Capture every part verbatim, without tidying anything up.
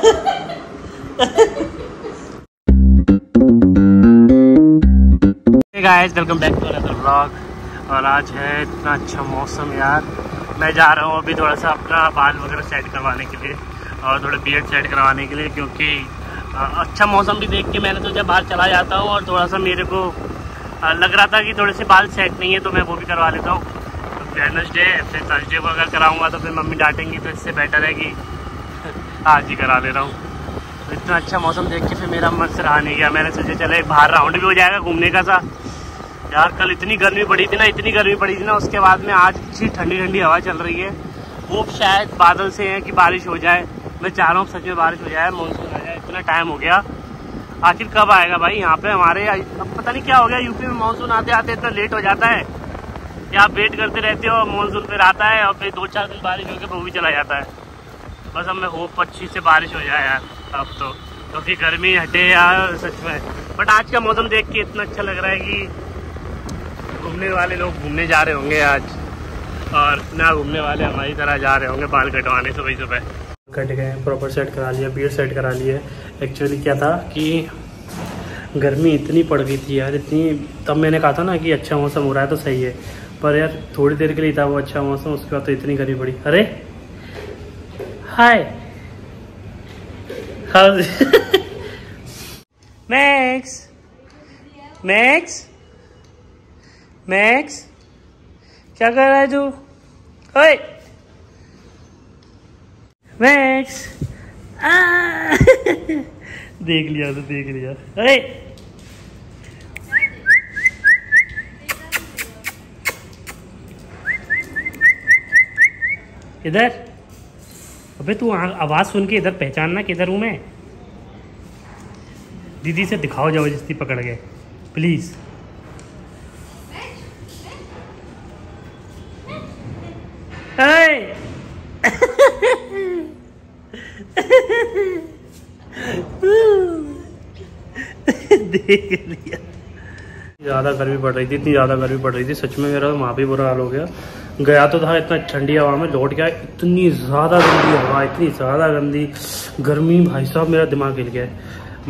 Guys welcome back to another vlog. और आज है इतना अच्छा मौसम यार, मैं जा रहा हूँ अभी थोड़ा सा अपना बाल वगैरह सेट करवाने के लिए और थोड़ा बियर्ड सेट करवाने के लिए, क्योंकि अच्छा मौसम भी देख के मैंने तो जब बाहर चला जाता हूँ और थोड़ा सा मेरे को लग रहा था कि थोड़े से बाल सेट नहीं है तो मैं वो भी करवा लेता हूँ। वेडनेसडे फिर थर्सडे को अगर कराऊंगा तो फिर मम्मी डांटेंगी, तो इससे बेटर है कि आज ही करा ले रहा हूँ। तो इतना अच्छा मौसम देख के फिर मेरा मन से रहा नहीं गया, मैंने सोचा चले एक बाहर राउंड भी हो जाएगा घूमने का सा। यार कल इतनी गर्मी पड़ी थी ना, इतनी गर्मी पड़ी थी ना, उसके बाद में आज अच्छी ठंडी ठंडी हवा चल रही है। वो शायद बादल से है कि बारिश हो जाए, मैं चाह रहा हूँ सच में बारिश हो जाए, मानसून आ जाए। इतना टाइम हो गया, आखिर कब आएगा भाई यहाँ पे हमारे? अब पता नहीं क्या हो गया यूपी में, मानसून आते आते इतना लेट हो जाता है कि आप वेट करते रहते हो, मानसून फिर आता है और फिर दो चार दिन बारिश होकर वो भी चला जाता है। बस हमें होप अच्छी से बारिश हो जाए यार अब तो, क्योंकि तो गर्मी हटे यार सच में। बट आज का मौसम देख के इतना अच्छा लग रहा है कि घूमने वाले लोग घूमने जा रहे होंगे आज, और ना घूमने वाले हमारी तरह जा रहे होंगे बाल कटवाने सुबह सुबह। कट गए, प्रॉपर सेट करा लिया, बियर्ड सेट करा लिए। एक्चुअली क्या था कि गर्मी इतनी पड़ गई थी यार, इतनी, तब मैंने कहा था ना कि अच्छा मौसम हो रहा है तो सही है, पर यार थोड़ी देर के लिए था वो अच्छा मौसम, उसके बाद तो इतनी गर्मी पड़ी। अरे हाय मैक्स मैक्स मैक्स क्या कर रहा है तू? ओए मैक्स देख लिया तो देख लिया। अरे इधर, अबे तू आवाज़ सुन के इधर पहचानना किधर हूँ मैं। दीदी से दिखाओ जबरदस्ती पकड़ के प्लीज़। देख लिया, ज़्यादा गर्मी पड़ रही थी, इतनी ज़्यादा गर्मी पड़ रही थी सच में, मेरा वहाँ भी बुरा हाल हो गया। गया तो था इतना ठंडी हवा में, लौट गया इतनी ज़्यादा गंदी हवा, इतनी ज़्यादा गंदी गर्मी, भाई साहब मेरा दिमाग हिल गया।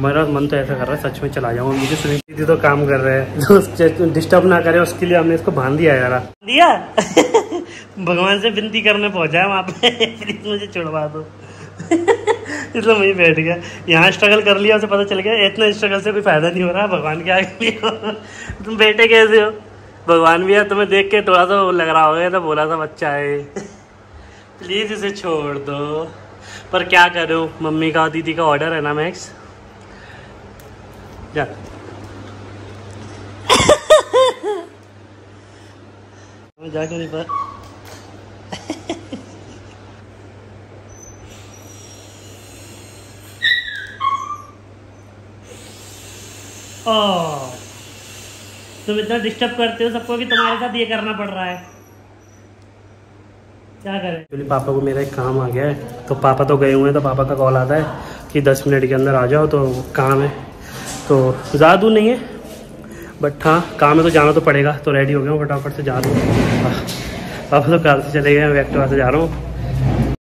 मेरा मन तो ऐसा कर रहा है सच में चला जाऊँ। मुझे सुनीति थी तो काम कर रहे हैं तो डिस्टर्ब ना करे, उसके लिए हमने इसको बांध दिया यार, दिया भगवान से विनती करने पहुँचा है वहाँ पे, प्लीज मुझे छुड़वा दो इसलिए वहीं बैठ गया। यहाँ स्ट्रगल कर लिया, उसे पता चल गया इतना स्ट्रगल से कोई फ़ायदा नहीं हो रहा, भगवान के आगे तुम बैठे कैसे हो? भगवान भी यार तुम्हें देख के थोड़ा सा लग रहा होगा, तो बोला था बच्चा है प्लीज़ इसे छोड़ दो। पर क्या करो, मम्मी का दीदी का ऑर्डर है ना मैक्स जा। नहीं पर ओ तुम इतना डिस्टर्ब करते हो सबको कि तुम्हारे साथ ये करना पड़ रहा है, क्या करें? एक्चुअली पापा को मेरा एक काम आ गया है, तो पापा तो गए हुए हैं, तो पापा का कॉल आता है कि दस मिनट के अंदर आ जाओ, तो काम है। तो ज़्यादा दूर नहीं है बट हाँ काम है तो जाना तो पड़ेगा, तो रेडी हो गया हूँ फटाफट से जा रहा हूँ। पापा तो कार से चले गए, मैं एक्टिवा से जा रहा हूँ।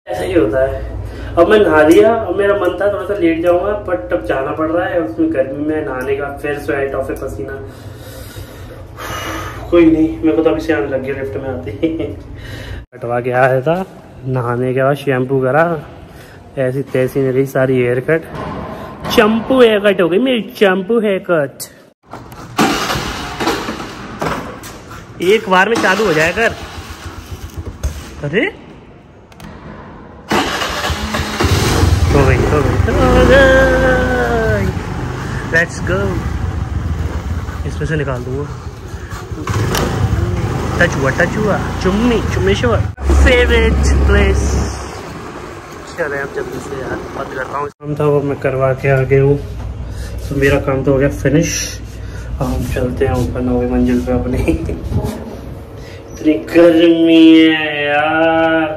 ऐसा ही होता है। अब मैं नहा लिया, अब मेरा मन था थोड़ा सा लेट जाऊँगा, बट अब जाना पड़ रहा है उसमें गर्मी में, नहाने का फिर स्वेट और फिर पसीना। कोई नहीं, मेरे को तो अभी श्याम लग गया लिफ्ट में आती कटवा के आया था, नहाने के बाद शैम्पू करा, ऐसी तैसी मेरी सारी हेयर कट, चम्पू हेयर कट हो गई मेरी, चम्पू हेयर कट। एक बार में चालू हो जाए कर। अरे हो गई हो गई, लेट्स गो। इसमें से निकाल दूँगा, टच हुआ टच हुआ, चुम्मी चुम्मेश्वर फेवरेट प्लेस। चले अब जल्दी से यार, बात करता हूँ काम था वो मैं करवा के आ गया हूँ, तो मेरा काम तो हो गया फिनिश। हम चलते हैं ऊपर नौवीं मंजिल पे अपनी। इतनी गर्मी है यार,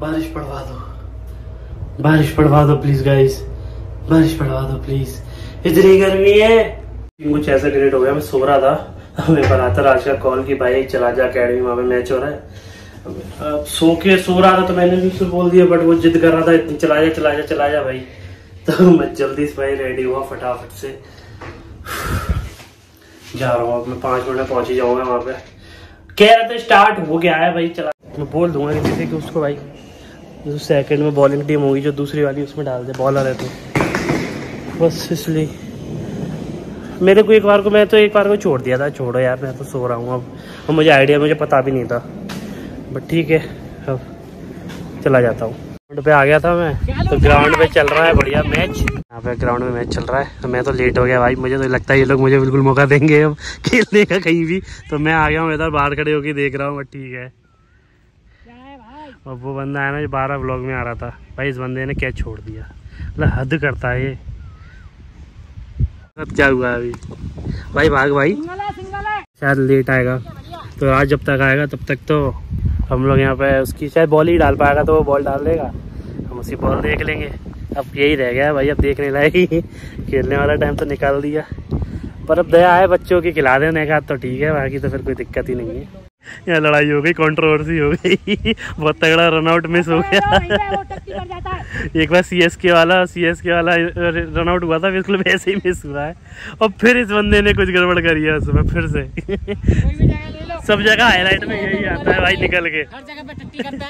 बारिश पड़वा दो, बारिश पड़वा दो प्लीज गाइस, बारिश पड़वा दो प्लीज, इतनी गर्मी है। कुछ ऐसा ग्रेड हो गया, मैं सो रहा था, मेरे पर आता राज का कॉल कि भाई चला जा अकेडमी, वहाँ पे मैच हो रहा है। अब सो के सो रहा था तो मैंने भी उससे बोल दिया, बट वो जिद कर रहा था चला जा चला जा चला जा भाई। तो मैं जल्दी से भाई रेडी हुआ फटाफट से, जा रहा हूँ अब मैं, पाँच मिनट में पहुँच ही जाऊँगा वहाँ पे। कह रहा था स्टार्ट हो गया है भाई चला, मैं बोल दूंगा किसी से कि उसको भाई जो सेकंड में बॉलिंग टीम होगी जो दूसरी वाली उसमें डाल दे, बॉलर है तो बस। इसलिए मेरे को एक बार को मैं तो एक बार को छोड़ दिया था, छोड़ो यार मैं तो सो रहा हूँ अब, और मुझे आइडिया मुझे पता भी नहीं था, बट ठीक है अब चला जाता हूँ। ग्राउंड पे आ गया था मैं, तो ग्राउंड पे चल रहा है बढ़िया मैच, यहाँ पे ग्राउंड में मैच चल रहा है। तो मैं तो लेट हो गया भाई, मुझे तो लगता है ये लोग मुझे बिल्कुल मौका देंगे अब खेलने का कहीं भी, तो मैं आ गया हूँ इधर बाहर खड़े होके देख रहा हूँ, बट ठीक है। और वो बंदा है ना जो बारह व्लॉग में आ रहा था भाई, इस बंदे ने क्या छोड़ दिया, मतलब हद करता है ये। अब क्या हुआ अभी भाई, भाग भाई शायद लेट आएगा, तो आज जब तक आएगा तब तक तो हम लोग यहाँ पे उसकी शायद बॉल ही डाल पाएगा, तो वो बॉल डाल देगा, हम उसी बॉल देख लेंगे। अब यही रह गया भाई, अब देखने लायक ही, खेलने वाला टाइम तो निकाल दिया, पर अब दया है बच्चों की, खिला देने का तो ठीक है, बाकी तो फिर कोई दिक्कत ही नहीं है। यहाँ लड़ाई हो गई, कंट्रोवर्सी हो गई, बहुत तगड़ा रनआउट मिस हो गया। एक बार सीएसके वाला सीएसके वाला रनआउट हुआ था, बिल्कुल वैसे ही मिस हुआ है, और फिर इस बंदे ने कुछ गड़बड़ करी है उसमें फिर से। सब जगह हाईलाइट में यही आता है भाई निकल के।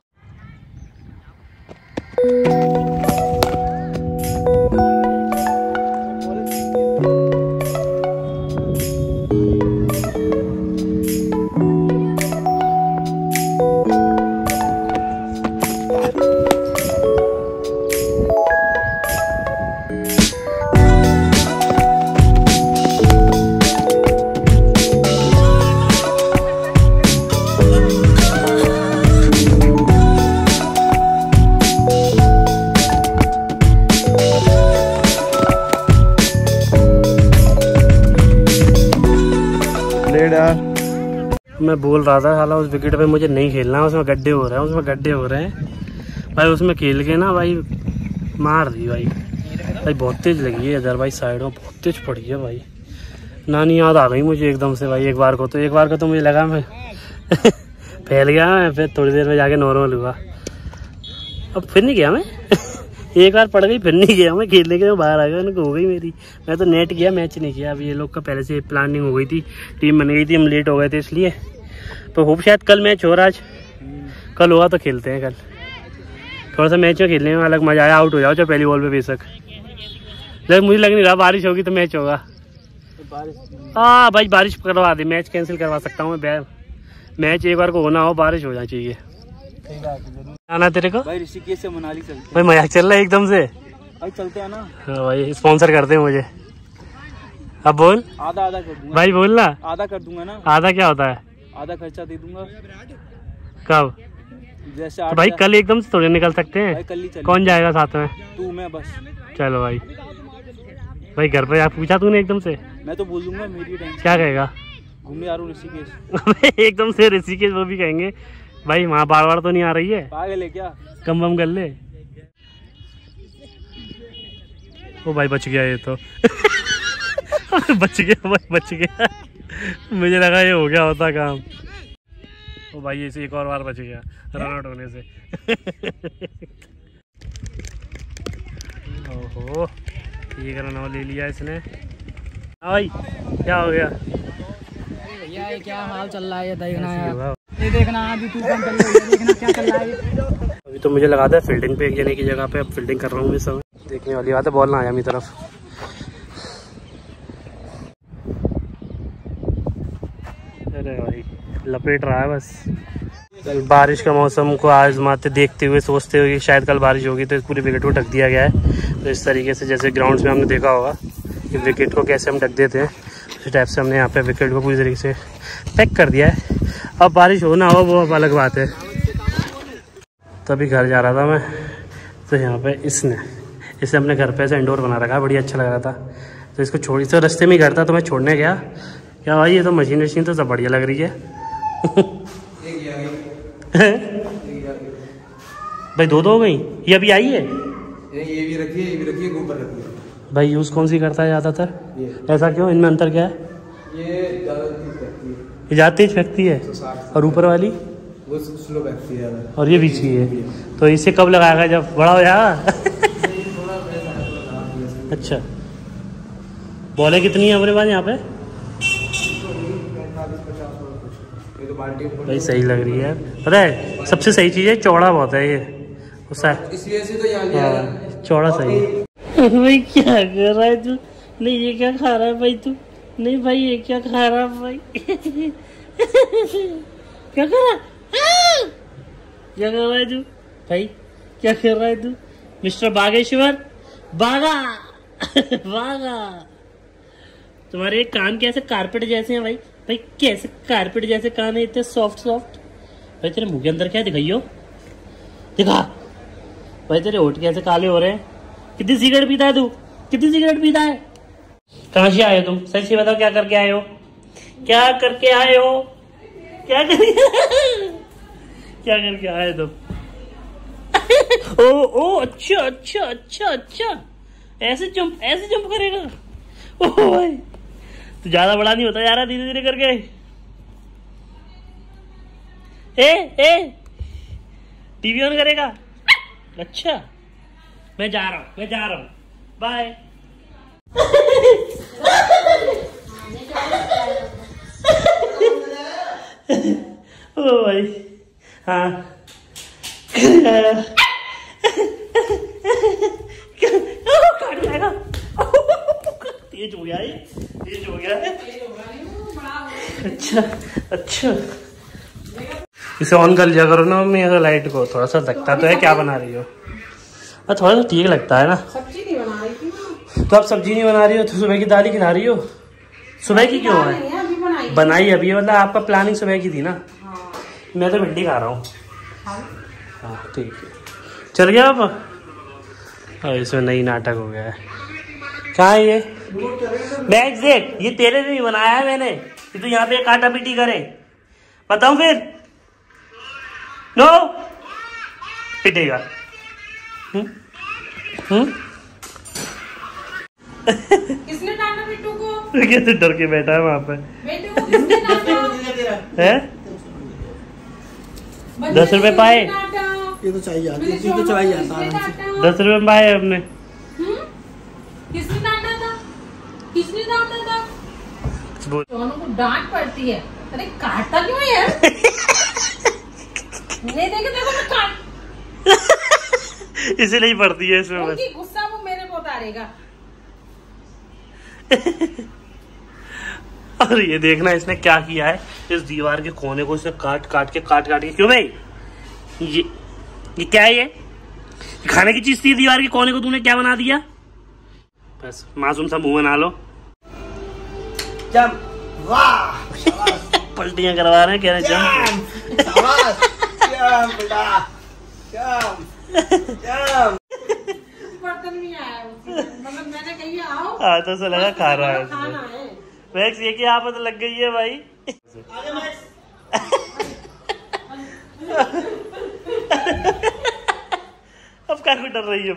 मैं बोल रहा था साला उस विकेट पे मुझे नहीं खेलना, उसमें गड्ढे हो रहे हैं उसमें गड्ढे हो रहे हैं भाई, उसमें खेल के ना भाई मार दी भाई। भाई बहुत तेज लगी है इधर भाई, साइड में बहुत तेज पड़ी है भाई, नानी याद आ गई मुझे एकदम से भाई। एक बार को तो एक बार को तो मुझे लगा मैं फैल गया मैं, फिर थोड़ी देर में जाके नॉर्मल हुआ, अब फिर नहीं गया मैं। एक बार पड़ गई फिर नहीं गया मैं, खेलने के बाहर आ गया, उनको हो गई मेरी, मैं तो नेट गया मैच नहीं किया। अब ये लोग का पहले से प्लानिंग हो गई थी, टीम बन गई थी, हम लेट हो गए थे इसलिए। तो होप शायद कल मैच हो रहा, आज कल होगा तो खेलते हैं, कल थोड़ा सा मैच में खेलने में अलग मज़ा आया। आउट हो जाओ चाहे पहली बॉल पे बेशक, लेकिन मुझे लग नहीं रहा बारिश होगी तो मैच होगा। हाँ भाई बारिश करवा दे, मैच कैंसिल करवा सकता हूँ मैं, मैच एक बार को होना हो, बारिश हो जाना चाहिए। आना तेरे को भाई ऋषिकेश से मनाली चलते, भाई मजाक चल रहा है एकदम से भाई, चलते हैं ना। हाँ भाई स्पॉन्सर करते हैं मुझे, अब बोल आधा आधा कर दूंगा भाई, बोल ना आधा कर दूंगा ना। आधा क्या होता है, आधा खर्चा दे दूंगा। कब जैसे तो भाई कल एकदम से थोड़े निकल सकते हैं, कौन जाएगा साथ में, तू मैं बस। चलो भाई भाई घर पे आप पूछा तूने एकदम से, मैं तो बोल दूंगा मेरी टेंशन, क्या कहेगा घूमने आ रहा हूँ ऋषिकेश एकदम से ऋषिकेश, वो भी कहेंगे भाई वहाँ बार बार तो नहीं आ रही है, पागल है क्या, कम वम कर ले। ओ भाई बच गया ये तो बच गया भाई बच गया मुझे लगा ये हो गया होता काम, ओ भाई इसे एक और बार बच गया रनआउट होने से। ओहो ये रनआउट ले लिया इसने। हाँ भाई क्या हो गया, ये क्या हाल चल रहा है, ये देखना है ये देखना अभी तू कम कर ले, देखना क्या चल रहा है। अभी तो मुझे लगा था फील्डिंग पे एक जने की जगह पे अब फील्डिंग कर रहा हूँ, ये सब देखने वाली बात है, बॉल ना आया मेरी तरफ। अरे भाई लपेट रहा है बस। कल बारिश का मौसम को आजमाते देखते हुए सोचते हुए कि शायद कल बारिश होगी, तो इस पूरी विकेट को ढक दिया गया है। तो इस तरीके से जैसे ग्राउंड में हमने देखा होगा कि विकेट को कैसे हम ढक देते हैं, उसी टाइप से हमने यहाँ पे विकेट को पूरी तरीके से पैक कर दिया है। अब बारिश हो ना हो वो अब अलग बात है। तभी घर जा रहा था मैं, तो यहाँ पे इसने इसे अपने घर पे ऐसे इंडोर बना रखा है, बढ़िया अच्छा लग रहा था, तो इसको छोड़ी तो रास्ते में ही घर था, तो मैं छोड़ने गया क्या भाई ये तो मशीन वशीन तो सब बढ़िया लग रही है भाई दो दो हो गई, ये अभी आई है, ये भी रखी है, ये भी रखी है, ऊपर रखी है। भाई यूज़ कौन सी करता है ज़्यादातर, ऐसा क्यों, इनमें अंतर क्या है, ये जाती व्यक्ति है, और ऊपर वाली वो स्लो बैकती है और ये बीच की है, तो इसे कब लगाएगा? जब बड़ा हो जाएगा। अच्छा, बॉलें कितनी है हमारे पास यहाँ पे? भाई सही लग रही है, पता है सबसे सही चीज़ है चौड़ा बहुत है ये, इसलिए से तो यहाँ चौड़ा सही है। भाई क्या कर रहा है तू? नहीं ये क्या खा रहा है भाई तू? नहीं भाई ये क्या खा रहा है भाई? क्या कर रहा? क्या कर रहा है तू भाई? क्या कर रहा है तू मिस्टर बागेश्वर? बागा बागा, तुम्हारे कान कैसे कारपेट जैसे हैं भाई? भाई कैसे कारपेट जैसे कान है, इतने सॉफ्ट सॉफ्ट। भाई तेरे मुंह के अंदर क्या दिखाइयो, दिखा। भाई तेरे होंठ कैसे काले हो रहे हैं? कितनी सिगरेट पीता है तू? कितनी सिगरेट पीता है? कहाँ से आए हो तुम? सही से बताओ क्या करके आए हो? क्या करके आए हो? क्या करके क्या करके आए तुम? ओ ओ अच्छा अच्छा अच्छा अच्छा, ऐसे जंप ऐसे जंप करेगा? ओह भाई तू ज्यादा बड़ा नहीं होता जा रहा, धीरे धीरे करके। ए ए टीवी ऑन करेगा? अच्छा मैं जा रहा हूँ, मैं जा रहा हूँ, बाय। ओ भाई हाँ काट जाएगा, तेज हो गया ये, तेज हो गया है। अच्छा अच्छा, इसे ऑन कर लिया करो ना मम्मी, अगर लाइट को थोड़ा सा लगता तो है क्या बना रही हो, और थोड़ा सा ठीक लगता है ना। सब्जी नहीं बना रही थी ना? तो आप सब्जी नहीं बना रही हो तो सुबह की दाल ही खिला रही हो? सुबह की क्यों है? अभी बनाई, अभी मतलब आपका प्लानिंग सुबह की थी ना? हाँ। मैं तो भिंडी खा रहा हूँ। हाँ ठीक है, चल गया आप? और इसमें नई नाटक हो गया है। कहाँ है ये? मैं एग्जैक्ट ये तेरे लिए बनाया है मैंने, कि तू यहाँ पे काटा पीटी करे, बताऊँ फिर? नो पिटेगा। किसने डांटा बेटू को? कैसे डर के बैठा है वहाँ पे? हैं? दस रुपए पाए? ये तो चाहिए, ये तो चाहिए दस रुपए पाए हमने। किसने डांटा था? किसने डांटा था? दोनों को डांट पड़ती है। अरे काटता क्यों है यार? नहीं देखे देखो मैं काट, इसीलिए पड़ती है इसमें बस। गुस्सा वो मेरे को उतारेगा। और ये देखना इसने क्या किया है, इस दीवार के कोने को इसने काट काट के काट काट के क्यों भाई? ये ये क्या है? ये खाने की चीज थी, दीवार के कोने को तूने क्या बना दिया? बस मासूम सा मुंह बना लो। पलटियां करवा रहे हैं, कह रहे जम। बर्तन में आया, मतलब मैंने कही आओ, तो से लगा खा रहा है, खाना है। मैक्स ये क्या आपत लग गई है भाई? आगे मैक्स। अब क्या डर रही है?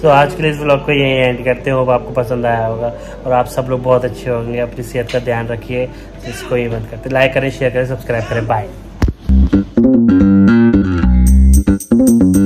तो आज के इस ब्लॉग को यही एंड करते हो, आपको पसंद आया होगा और आप सब लोग बहुत अच्छे होंगे। अपनी सेहत का ध्यान रखिए, इसको ये मत करते। लाइक करें, शेयर करें, सब्सक्राइब करें, बाय।